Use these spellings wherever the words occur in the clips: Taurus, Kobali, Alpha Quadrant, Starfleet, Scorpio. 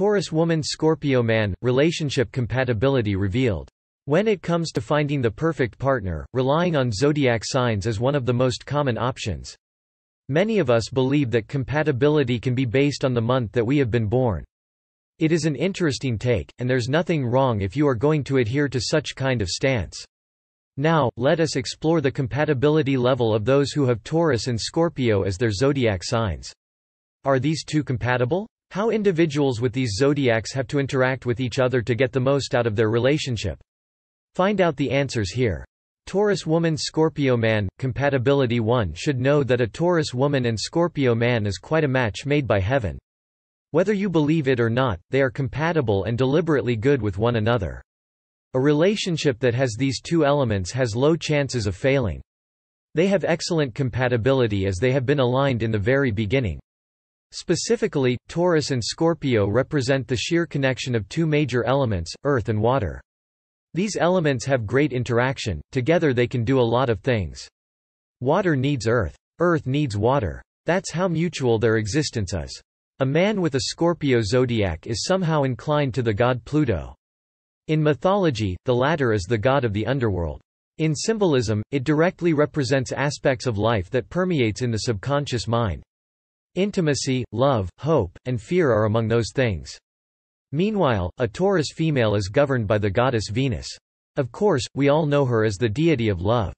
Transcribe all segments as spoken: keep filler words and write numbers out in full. Taurus woman, Scorpio man, relationship compatibility revealed. When it comes to finding the perfect partner, relying on zodiac signs is one of the most common options. Many of us believe that compatibility can be based on the month that we have been born. It is an interesting take, and there's nothing wrong if you are going to adhere to such kind of stance. Now, let us explore the compatibility level of those who have Taurus and Scorpio as their zodiac signs. Are these two compatible? How individuals with these zodiacs have to interact with each other to get the most out of their relationship. Find out the answers here. Taurus woman, Scorpio man, compatibility. One should know that a Taurus woman and Scorpio man is quite a match made by heaven. Whether you believe it or not, they are compatible and deliberately good with one another. A relationship that has these two elements has low chances of failing. They have excellent compatibility as they have been aligned in the very beginning. Specifically, Taurus and Scorpio represent the sheer connection of two major elements, earth and water. These elements have great interaction, together they can do a lot of things. Water needs earth. Earth needs water. That's how mutual their existence is. A man with a Scorpio zodiac is somehow inclined to the god Pluto. In mythology, the latter is the god of the underworld. In symbolism, it directly represents aspects of life that permeates in the subconscious mind. Intimacy, love, hope, and fear are among those things. Meanwhile, a Taurus female is governed by the goddess Venus. Of course, we all know her as the deity of love.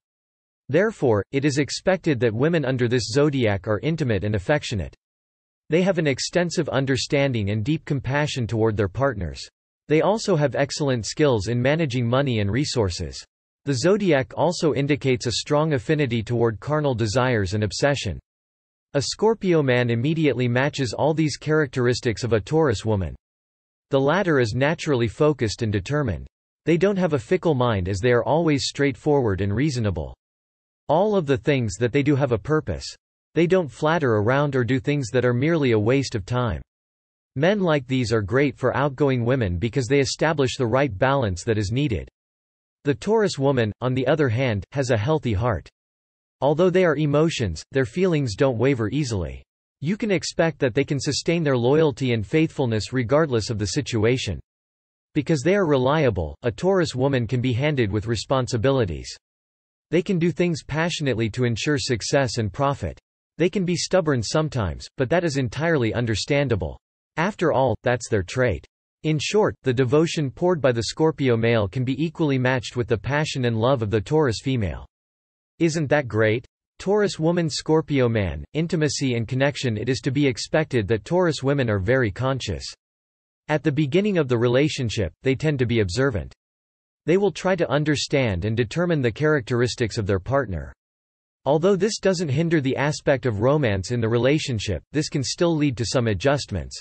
Therefore, it is expected that women under this zodiac are intimate and affectionate. They have an extensive understanding and deep compassion toward their partners. They also have excellent skills in managing money and resources. The zodiac also indicates a strong affinity toward carnal desires and obsession. A Scorpio man immediately matches all these characteristics of a Taurus woman. The latter is naturally focused and determined. They don't have a fickle mind as they are always straightforward and reasonable. All of the things that they do have a purpose. They don't flatter around or do things that are merely a waste of time. Men like these are great for outgoing women because they establish the right balance that is needed. The Taurus woman, on the other hand, has a healthy heart. Although they are emotions, their feelings don't waver easily. You can expect that they can sustain their loyalty and faithfulness regardless of the situation. Because they are reliable, a Taurus woman can be handed with responsibilities. They can do things passionately to ensure success and profit. They can be stubborn sometimes, but that is entirely understandable. After all, that's their trait. In short, the devotion poured by the Scorpio male can be equally matched with the passion and love of the Taurus female. Isn't that great? Taurus woman, Scorpio man, intimacy and connection. It is to be expected that Taurus women are very conscious. At the beginning of the relationship, they tend to be observant. They will try to understand and determine the characteristics of their partner. Although this doesn't hinder the aspect of romance in the relationship, this can still lead to some adjustments.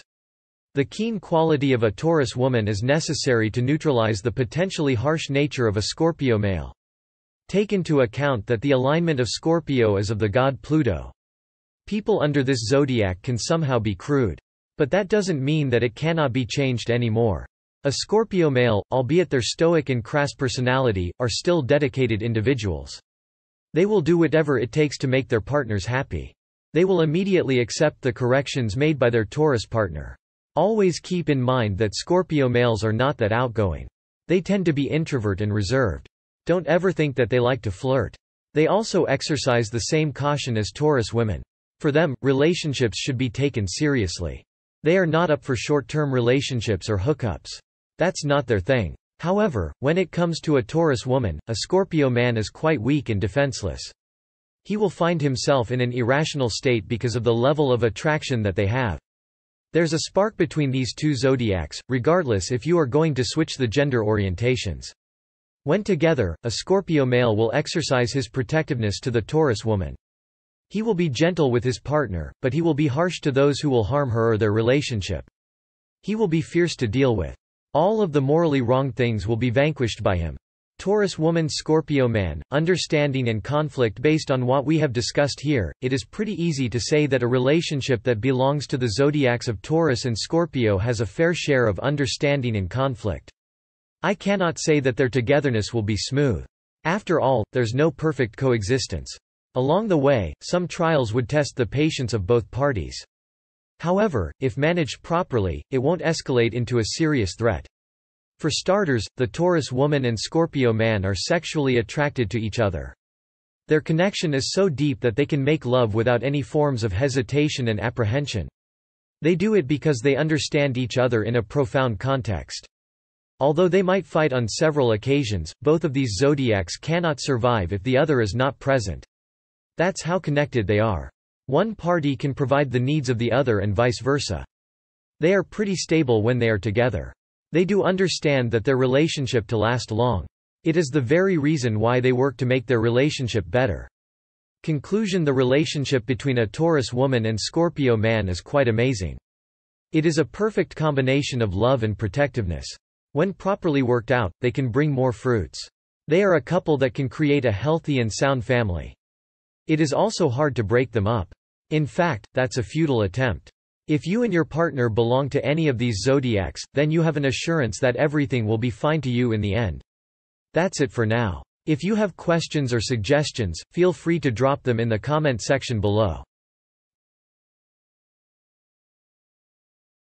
The keen quality of a Taurus woman is necessary to neutralize the potentially harsh nature of a Scorpio male. Take into account that the alignment of Scorpio is of the god Pluto. People under this zodiac can somehow be crude. But that doesn't mean that it cannot be changed anymore. A Scorpio male, albeit their stoic and crass personality, are still dedicated individuals. They will do whatever it takes to make their partners happy. They will immediately accept the corrections made by their Taurus partner. Always keep in mind that Scorpio males are not that outgoing. They tend to be introvert and reserved. Don't ever think that they like to flirt. They also exercise the same caution as Taurus women. For them, relationships should be taken seriously. They are not up for short-term relationships or hookups. That's not their thing. However, when it comes to a Taurus woman, a Scorpio man is quite weak and defenseless. He will find himself in an irrational state because of the level of attraction that they have. There's a spark between these two zodiacs, regardless if you are going to switch the gender orientations. When together, a Scorpio male will exercise his protectiveness to the Taurus woman. He will be gentle with his partner, but he will be harsh to those who will harm her or their relationship. He will be fierce to deal with. All of the morally wrong things will be vanquished by him. Taurus woman, Scorpio man, understanding and conflict. Based on what we have discussed here, it is pretty easy to say that a relationship that belongs to the zodiacs of Taurus and Scorpio has a fair share of understanding and conflict. I cannot say that their togetherness will be smooth. After all, there's no perfect coexistence. Along the way, some trials would test the patience of both parties. However, if managed properly, it won't escalate into a serious threat. For starters, the Taurus woman and Scorpio man are sexually attracted to each other. Their connection is so deep that they can make love without any forms of hesitation and apprehension. They do it because they understand each other in a profound context. Although they might fight on several occasions, both of these zodiacs cannot survive if the other is not present. That's how connected they are. One party can provide the needs of the other and vice versa. They are pretty stable when they are together. They do understand that their relationship to last long. It is the very reason why they work to make their relationship better. Conclusion: the relationship between a Taurus woman and Scorpio man is quite amazing. It is a perfect combination of love and protectiveness. When properly worked out, they can bring more fruits. They are a couple that can create a healthy and sound family. It is also hard to break them up. In fact, that's a futile attempt. If you and your partner belong to any of these zodiacs, then you have an assurance that everything will be fine to you in the end. That's it for now. If you have questions or suggestions, feel free to drop them in the comment section below.